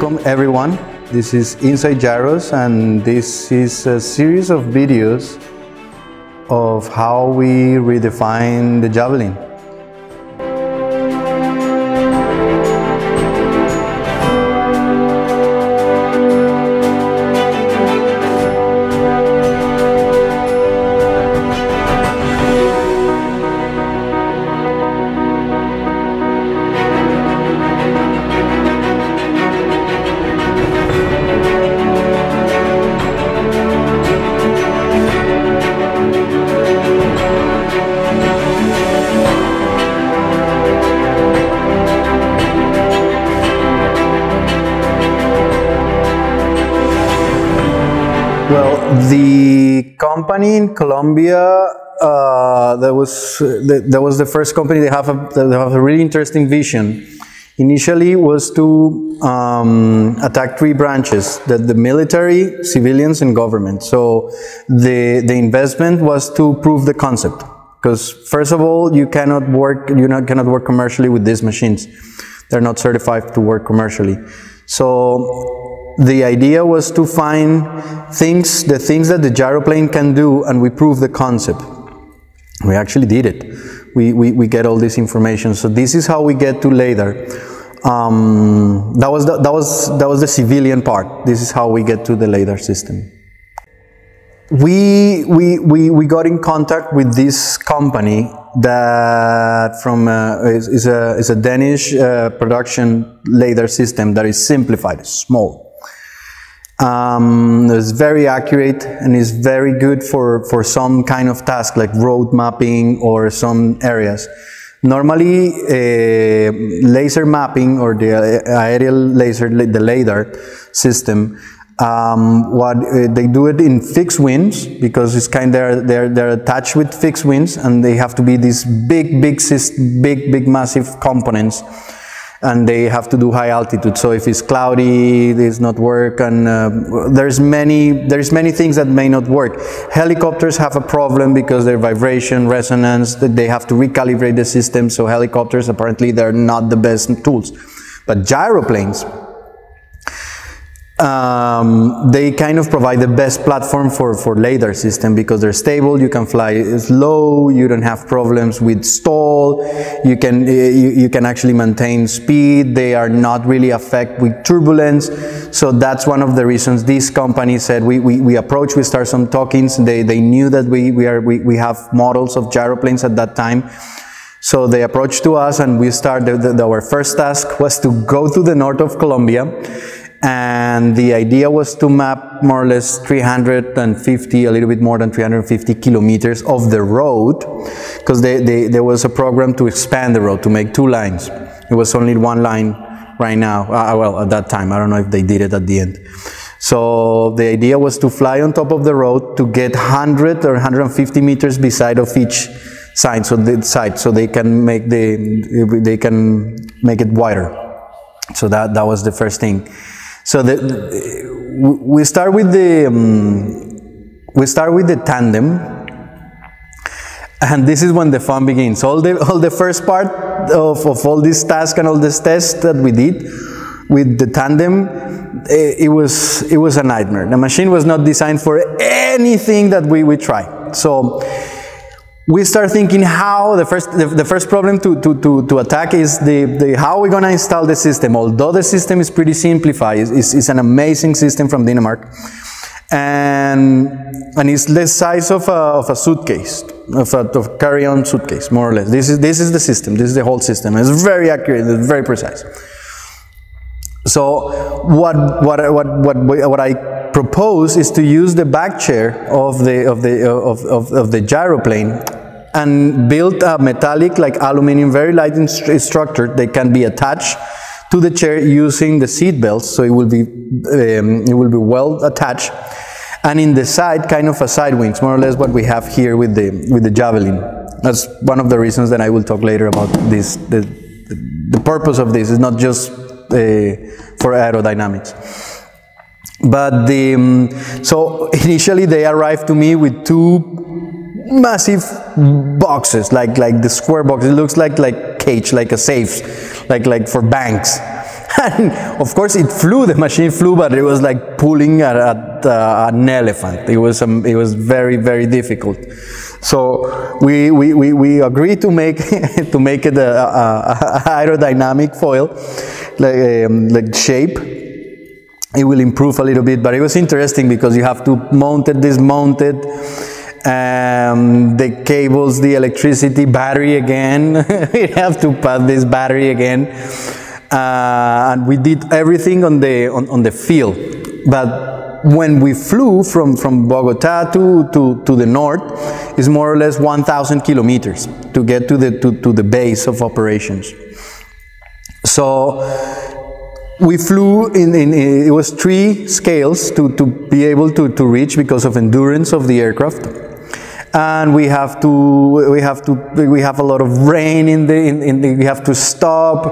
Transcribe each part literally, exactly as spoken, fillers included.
Welcome everyone, this is Inside Gyros and this is a series of videos of how we redefine the javelin. Well, the company in Colombia, uh, that was the, that was the first company. They have a they have a really interesting vision. Initially, was to um, attack three branches: the, the military, civilians, and government. So the the investment was to prove the concept, because first of all, you cannot work you not cannot work commercially with these machines. They're not certified to work commercially. So the idea was to find things, the things that the gyroplane can do, and we prove the concept. We actually did it. We, we, we get all this information. So this is how we get to LIDAR. Um, that was the, that was, that was the civilian part. This is how we get to the LIDAR system. We, we, we, we got in contact with this company that from uh, is, is, a, is a Danish uh, production LIDAR system that is simplified, small. Um, it's very accurate and is very good for, for some kind of task like road mapping or some areas. Normally, uh, laser mapping or the aerial laser, the LIDAR system, um, what uh, they do it in fixed wings, because it's kind they're they're they're attached with fixed wings, and they have to be these big big big big massive components. And they have to do high altitude. So if it's cloudy, it does not work, and uh, there's many there's many things that may not work. Helicopters have a problem because their vibration, resonance, that they have to recalibrate the system. So helicopters, apparently, they're not the best tools. But gyroplanes, um, they kind of provide the best platform for for LIDAR system, because they're stable. You can fly low. You don't have problems with stall. You can you, you can actually maintain speed. They are not really affected with turbulence. So that's one of the reasons this company said we we, we approach. We start some talkings. They they knew that we we are we, we have models of gyroplanes at that time. So they approached to us, and we started. The, the, our first task was to go to the north of Colombia. And the idea was to map more or less three hundred fifty, a little bit more than three hundred fifty kilometers of the road, because they, they, there was a program to expand the road, to make two lines. It was only one line right now, uh, well, at that time. I don't know if they did it at the end. So the idea was to fly on top of the road to get one hundred or one hundred fifty meters beside of each side, so the side, so they can make the, they can make it wider. So that, that was the first thing. So the, the, we start with the um, we start with the tandem, and this is when the fun begins. All the all the first part of, of all these tasks and all these tests that we did with the tandem, it, it was it was a nightmare. The machine was not designed for anything that we would try. So we start thinking how the first the, the first problem to, to, to, to attack is the, the how we're gonna install the system. Although the system is pretty simplified, it's, it's, it's an amazing system from Denmark, and and it's the size of a, of a suitcase, of a of carry-on suitcase, more or less. This is this is the system. This is the whole system. It's very accurate. It's very precise. So what what what what what I. propose is to use the back chair of the of the of, of, of the gyroplane and build a metallic, like aluminum, very light structure. They can be attached to the chair using the seat belts, so it will be um, it will be well attached, and in the side, kind of a side wings, more or less what we have here with the with the javelin. That's one of the reasons that I will talk later about this. The, the purpose of this is not just uh, for aerodynamics. But the, um, so initially they arrived to me with two massive boxes, like like the square box. It looks like like cage, like a safe, like like for banks. And of course it flew, the machine flew, but it was like pulling at, at uh, an elephant. It was, um, it was very, very difficult. So we, we, we, we agreed to make, to make it a, a, a aerodynamic foil, like, um, like shape. It will improve a little bit, but it was interesting because you have to mount it, dismount it, um, the cables, the electricity, battery again. We have to pass this battery again, uh, and we did everything on the on, on the field. But when we flew from from Bogota to to to the north, it's more or less one thousand kilometers to get to the to to the base of operations. So. We flew in, in, in, it was three scales to, to be able to, to reach because of endurance of the aircraft. And we have to, we have to, we have a lot of rain in the, in, in the, we have to stop.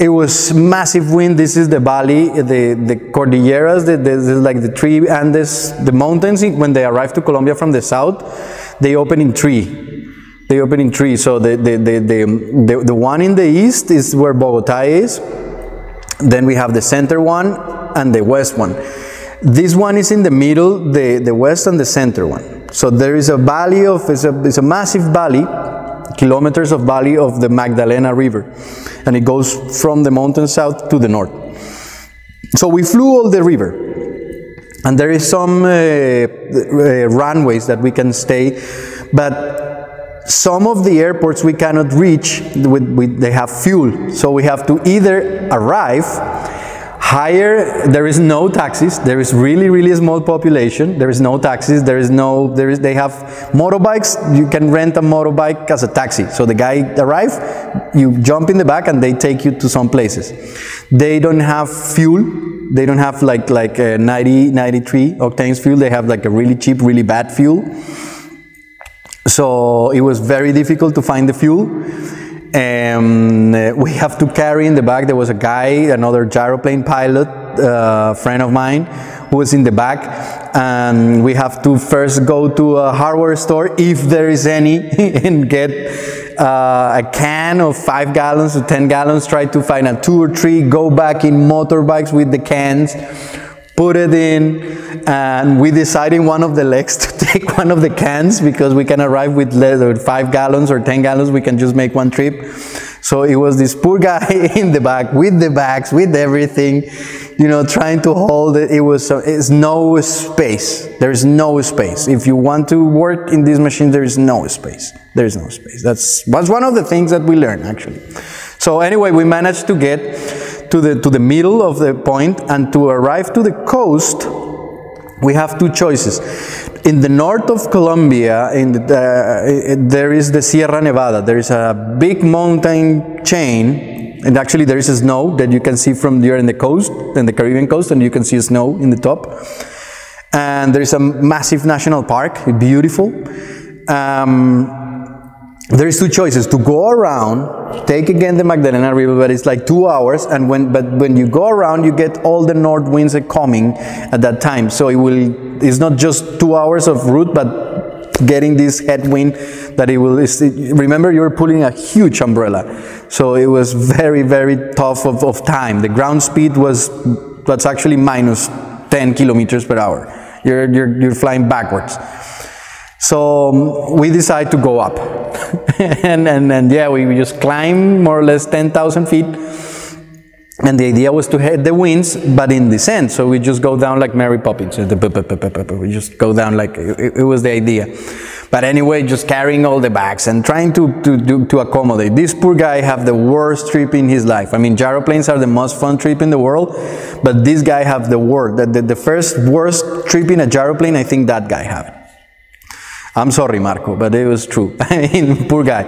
It was massive wind. This is the valley, the, the Cordilleras, the, the, the, like the three Andes, the mountains. When they arrive to Colombia from the south, they open in three. They open in three. So the, the, the, the, the, the one in the east is where Bogota is. Then we have the center one and the west one. This one is in the middle, the, the west and the center one. So there is a valley of, it's a, it's a massive valley, kilometers of valley of the Magdalena River. And it goes from the mountain south to the north. So we flew all the river. And there is some uh, uh, runways that we can stay, but some of the airports we cannot reach, with, with, they have fuel. So we have to either arrive, hire, there is no taxis, there is really, really a small population, there is no taxis, there is no, there is, they have motorbikes, you can rent a motorbike as a taxi. So the guy arrives, you jump in the back and they take you to some places. They don't have fuel. They don't have like, like a ninety, ninety-three octanes fuel. They have like a really cheap, really bad fuel. So it was very difficult to find the fuel. Um, we have to carry in the back. There was a guy, another gyroplane pilot, uh, friend of mine, who was in the back. And we have to first go to a hardware store, if there is any, and get uh, a can of five gallons or ten gallons, try to find a two or three, go back in motorbikes with the cans, put it in, and we decided one of the legs to take one of the cans because we can arrive with five gallons or ten gallons, we can just make one trip. So it was this poor guy in the back, with the bags, with everything, you know, trying to hold it. It was, it's no space. There is no space. If you want to work in this machine, there is no space. There is no space. That's, that's one of the things that we learned, actually. So anyway, we managed to get to the, to the middle of the point, and to arrive to the coast we have two choices. In the north of Colombia, in the, uh, there is the Sierra Nevada. There is a big mountain chain, and actually there is snow that you can see from here in the coast, in the Caribbean coast, and you can see snow in the top. And there is a massive national park, beautiful. Um, There is two choices: to go around, take again the Magdalena River, but it's like two hours. And when, but when you go around, you get all the north winds are coming at that time. So it will, it's not just two hours of route, but getting this headwind that it will. It, remember, you're pulling a huge umbrella, so it was very, very tough of, of time. The ground speed was that's actually minus ten kilometers per hour. You're you're you're flying backwards. So we decide to go up, and, and, and yeah, we, we just climb more or less ten thousand feet, and the idea was to head the winds, but in descent, so we just go down like Mary Poppins, we just go down like, it, it was the idea. But anyway, just carrying all the bags and trying to, to, to, to accommodate. This poor guy have the worst trip in his life. I mean, gyroplanes are the most fun trip in the world, but this guy have the worst, the, the, the first worst trip in a gyroplane, I think that guy have it. I'm sorry, Marco, but it was true. I mean, poor guy.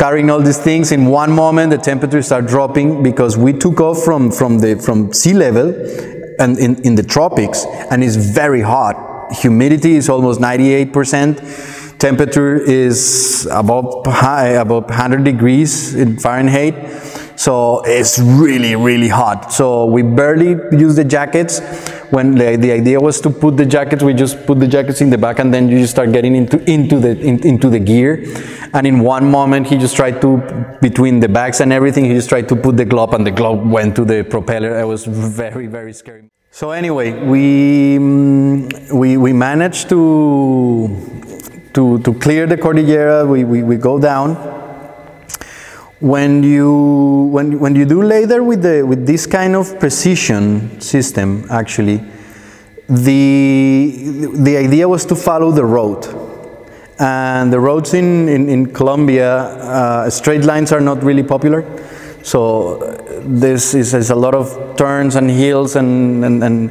Carrying all these things, in one moment the temperatures are dropping because we took off from, from, the, from sea level and in, in the tropics, and it's very hot. Humidity is almost ninety-eight percent. Temperature is above, high, above one hundred degrees in Fahrenheit. So it's really, really hot. So we barely use the jackets. When the, the idea was to put the jackets, we just put the jackets in the back, and then you just start getting into, into, the, in, into the gear. And in one moment, he just tried to, between the bags and everything, he just tried to put the glove, and the glove went to the propeller. It was very, very scary. So anyway, we, we, we managed to, to, to clear the Cordillera. We, we, we go down. When you, when, when you do LIDAR with, the, with this kind of precision system, actually, the, the idea was to follow the road. And the roads in, in, in Colombia, uh, straight lines are not really popular. So this is, is a lot of turns and hills, and, and, and,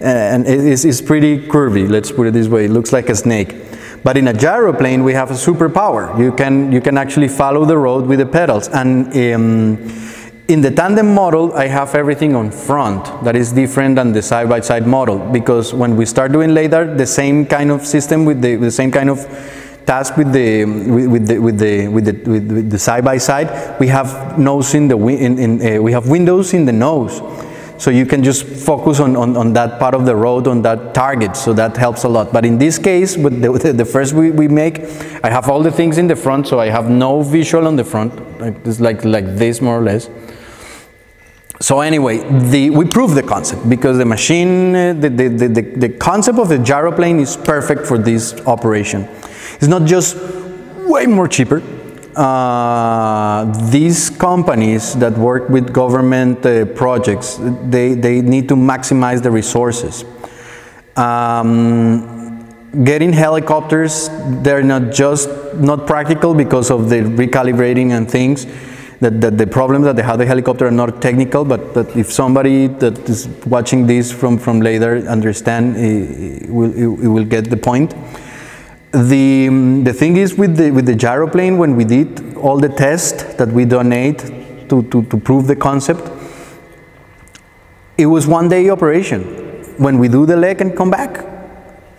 and it is, it's pretty curvy, let's put it this way. It looks like a snake. But in a gyroplane, we have a superpower. You can, you can actually follow the road with the pedals. And um, in the tandem model, I have everything on front. That is different than the side-by-side model, because when we start doing LIDAR, the same kind of system, with the, the same kind of task with the with, with the with the with the with the side-by-side, we have nose in the in, in uh, we have windows in the nose. So you can just focus on, on, on that part of the road, on that target, so that helps a lot. But in this case, with the, with the first we, we make, I have all the things in the front, so I have no visual on the front. It's like, like this, more or less. So anyway, the, we proved the concept, because the machine, the, the, the, the, the concept of the gyroplane is perfect for this operation. It's not just way more cheaper. Uh, these companies that work with government uh, projects, they, they need to maximize the resources. Um, getting helicopters, they're not just not practical because of the recalibrating and things. That, that the problem that they have the helicopter are not technical, but that if somebody that is watching this from, from later understand, it, it, will, it, it will get the point. The, um, the thing is with the, with the gyroplane, when we did all the tests that we donate to, to, to prove the concept, it was one day operation. When we do the leg and come back,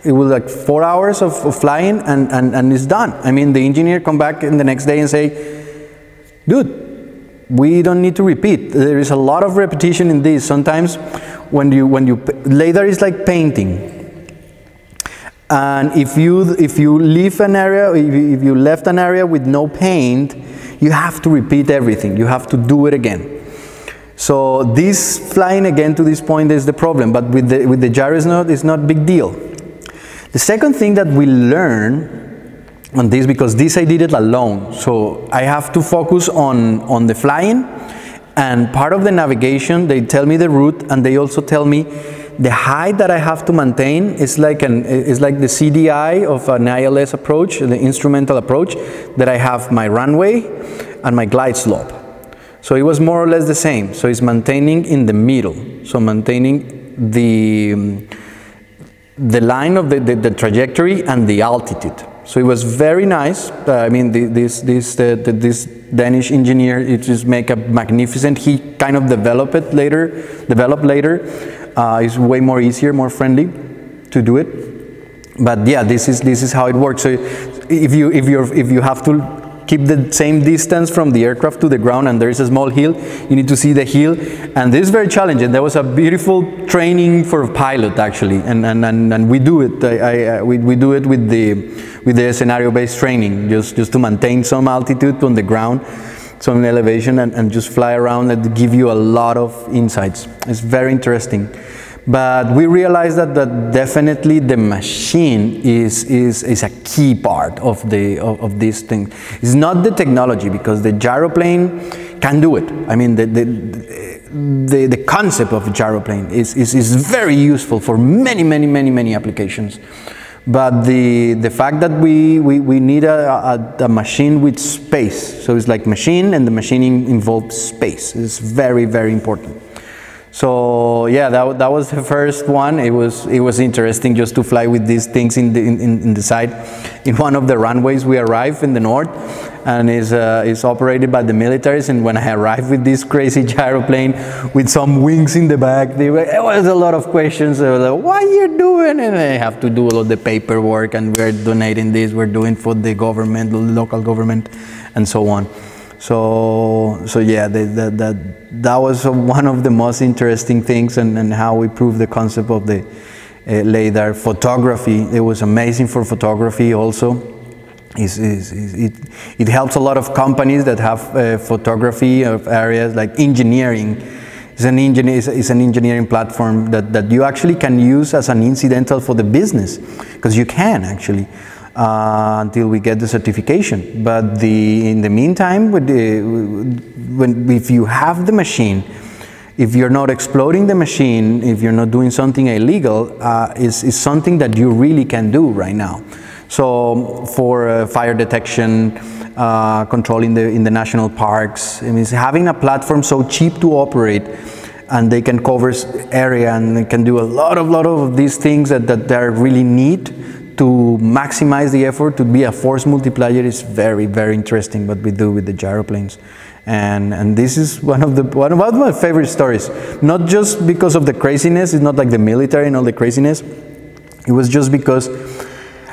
it was like four hours of, of flying, and, and, and it's done. I mean, the engineer come back in the next day and say, dude, we don't need to repeat. There is a lot of repetition in this. Sometimes when you, when you, LIDAR is like painting. And if you, if you leave an area, if you, if you left an area with no paint, you have to repeat everything. You have to do it again. So this flying again to this point is the problem, but with the, with the gyros node, it's not a big deal. The second thing that we learn on this, because this I did it alone, so I have to focus on, on the flying, and part of the navigation, they tell me the route, and they also tell me the height that I have to maintain is like, an, is like the C D I of an I L S approach, the instrumental approach, that I have my runway and my glide slope. So it was more or less the same. So it's maintaining in the middle. So maintaining the, the line of the, the, the trajectory and the altitude. So it was very nice. Uh, I mean, the, this, this, the, the, this Danish engineer, it just make a magnificent, he kind of developed it later, developed later. Uh, it's way more easier, more friendly to do it. But yeah, this is this is how it works. So if you if you if you have to keep the same distance from the aircraft to the ground, and there is a small hill, you need to see the hill, and this is very challenging. There was a beautiful training for a pilot actually, and and and, and we do it. I, I, we we do it with the with the scenario-based training, just just to maintain some altitude on the ground, some elevation, and, and just fly around and give you a lot of insights. It's very interesting. But we realized that, that definitely the machine is, is, is a key part of, the, of, of this thing. It's not the technology, because the gyroplane can do it. I mean, the, the, the, the concept of a gyroplane is, is, is very useful for many, many, many, many applications. But the, the fact that we, we, we need a, a, a machine with space, so it's like machine, and the machining involves space. It's very, very important. So yeah, that, that was the first one. It was, it was interesting just to fly with these things in the, in, in the side. In one of the runways we arrived in the north, and is uh, is operated by the militaries, and when I arrived with this crazy gyroplane with some wings in the back, there was a lot of questions. They were like, what are you doing? And I have to do all of the paperwork, and we're donating this, we're doing for the government, the local government, and so on. So, so yeah, they, that, that, that was one of the most interesting things, and, and how we proved the concept of the uh, LIDAR. Photography, it was amazing for photography also. Is, is, is, it, it helps a lot of companies that have uh, photography of areas like engineering. It's an, engineer, it's, it's an engineering platform that, that you actually can use as an incidental for the business, because you can actually, uh, until we get the certification. But the, in the meantime, with the, when, if you have the machine, if you're not exploiting the machine, if you're not doing something illegal, uh, it's, it's something that you really can do right now. So for uh, fire detection, uh, controlling the, in the national parks, I mean, it's having a platform so cheap to operate, and they can cover area, and they can do a lot of lot of these things that, that they really need to maximize the effort, to be a force multiplier, is very, very interesting what we do with the gyroplanes. And, and this is one of, the, one of my favorite stories, not just because of the craziness. It's not like the military and all the craziness. It was just because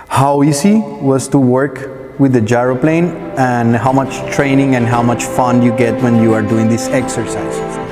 how easy was to work with the gyroplane, and how much training and how much fun you get when you are doing these exercises.